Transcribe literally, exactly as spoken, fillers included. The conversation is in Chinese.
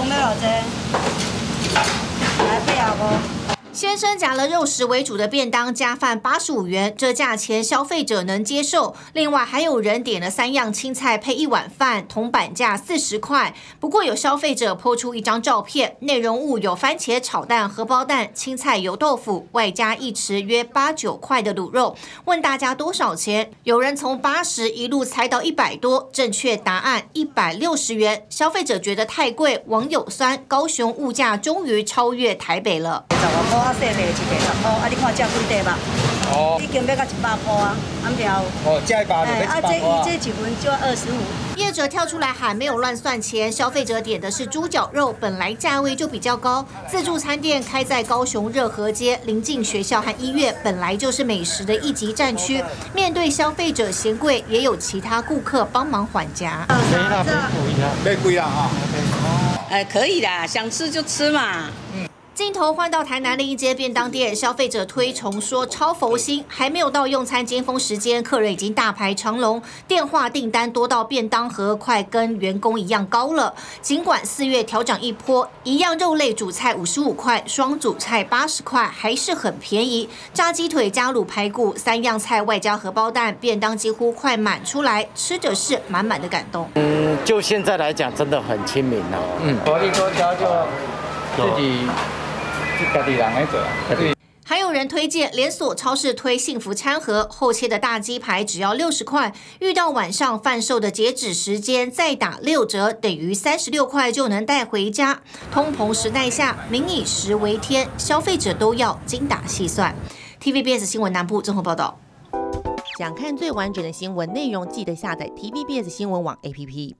동네요 어제. 알바하고. 先生夹了肉食为主的便当加饭八十五元，这价钱消费者能接受。另外还有人点了三样青菜配一碗饭，铜板价四十块。不过有消费者po出一张照片，内容物有番茄炒蛋、荷包蛋、青菜油豆腐，外加一匙约八九块的卤肉。问大家多少钱？有人从八十一路猜到一百多，正确答案一百六十元。消费者觉得太贵，网友酸高雄物价终于超越台北了。 我四块一块十块，啊！你看这几块吧，哦，已经要到一百块啊，安票。哦，这一百就要一百块。哎，啊，这这一份就要二十五。业者跳出来喊没有乱算钱，消费者点的是猪脚肉，本来价位就比较高。自助餐店开在高雄热河街，临近学校和医院，本来就是美食的一级战区。面对消费者嫌贵，也有其他顾客帮忙缓夹。没啦，没贵啦啊。哎，可以的，想吃就吃嘛。嗯。 镜头换到台南另一间便当店，消费者推崇说超佛心，还没有到用餐尖峰时间，客人已经大排长龙，电话订单多到便当盒快跟员工一样高了。尽管四月调涨一波，一样肉类主菜五十五块，双主菜八十块，还是很便宜。炸鸡腿加卤排骨，三样菜外加荷包蛋，便当几乎快满出来，吃着是满满的感动。嗯，就现在来讲，真的很亲民了。嗯，我一锅条就自己。 还有人推荐连锁超市推幸福餐盒，厚切的大鸡排只要六十块，遇到晚上贩售的截止时间再打六折，等于三十六块就能带回家。通膨时代下，民以食为天，消费者都要精打细算。T V B S 新闻南部综合报道。想看最完整的新闻内容，记得下载 T V B S 新闻网 A P P。